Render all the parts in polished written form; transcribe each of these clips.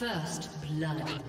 First blood.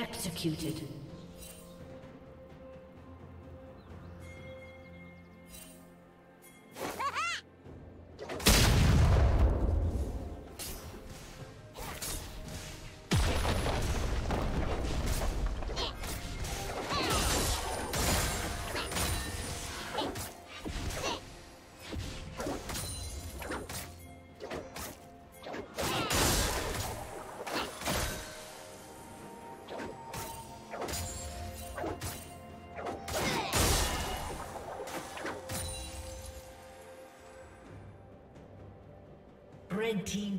Executed. Red team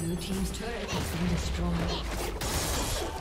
Blue team's turret has been destroyed.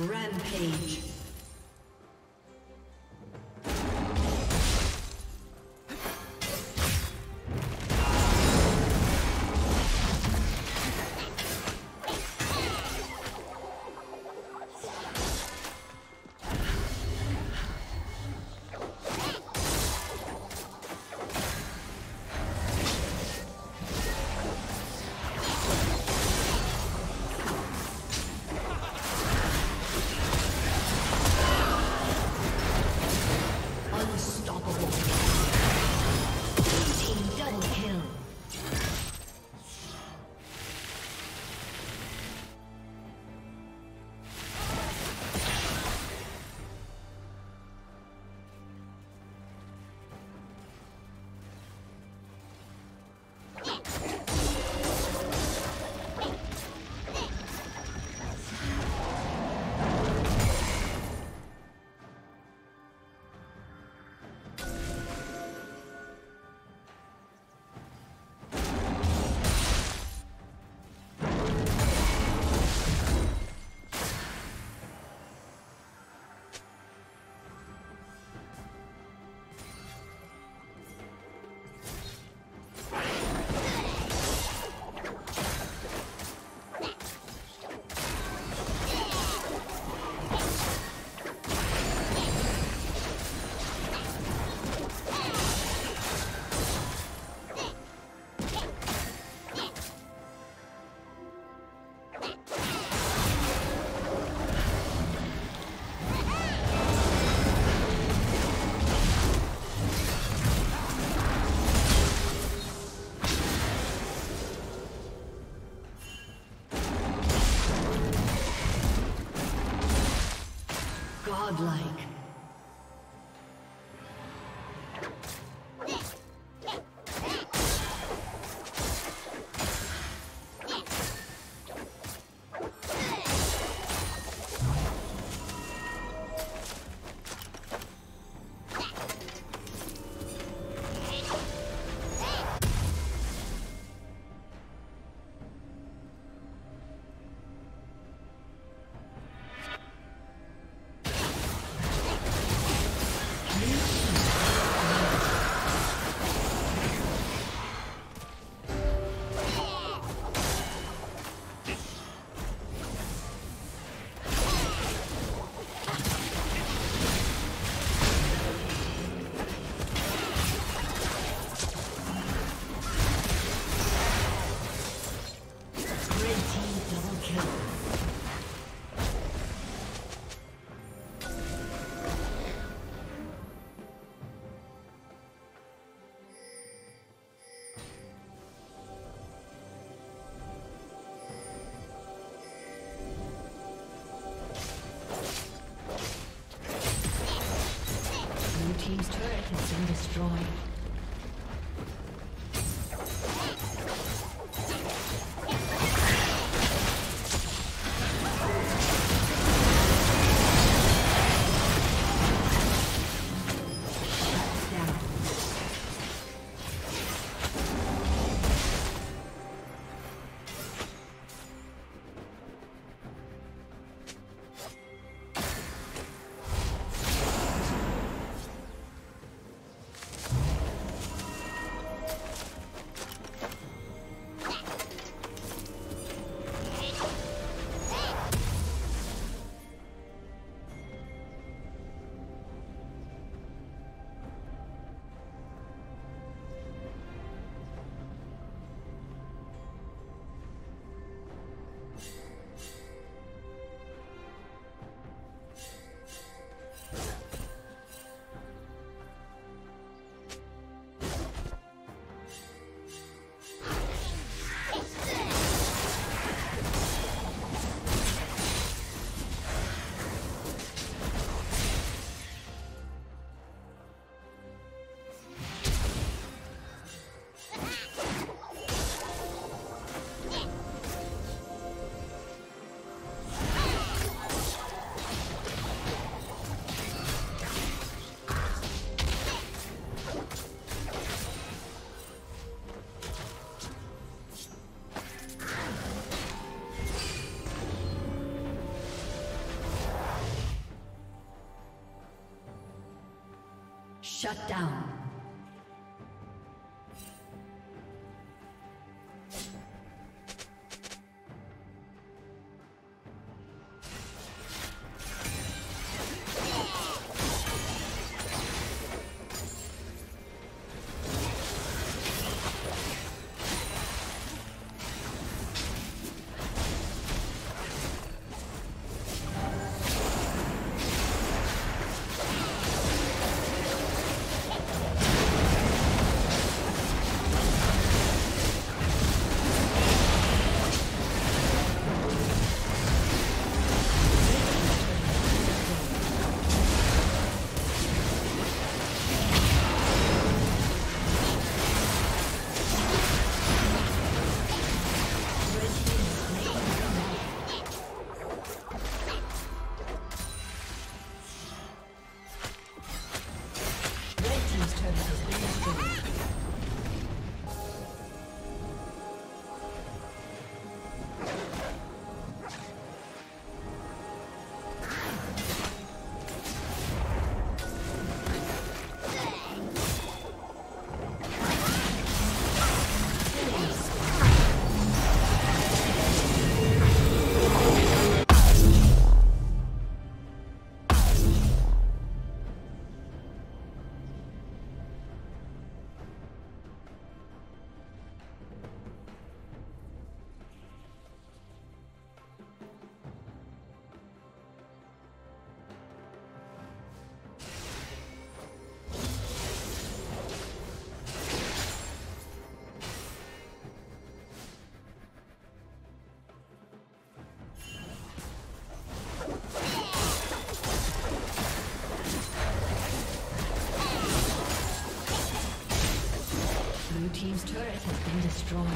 Rampage. godlike. Team's turret has been destroyed. Shut down. destroyed.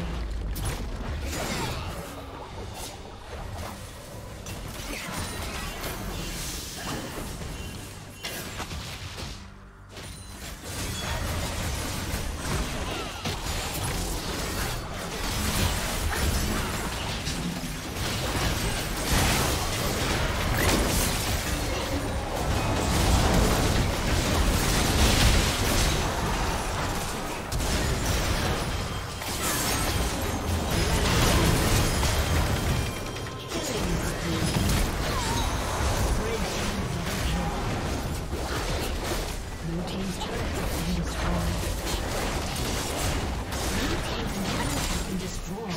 Destroyed.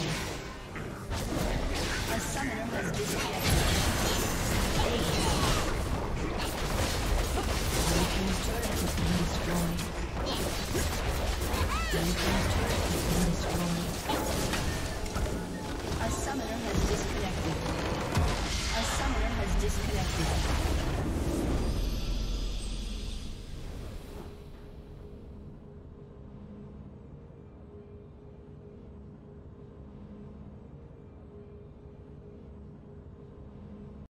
A summoner has disconnected.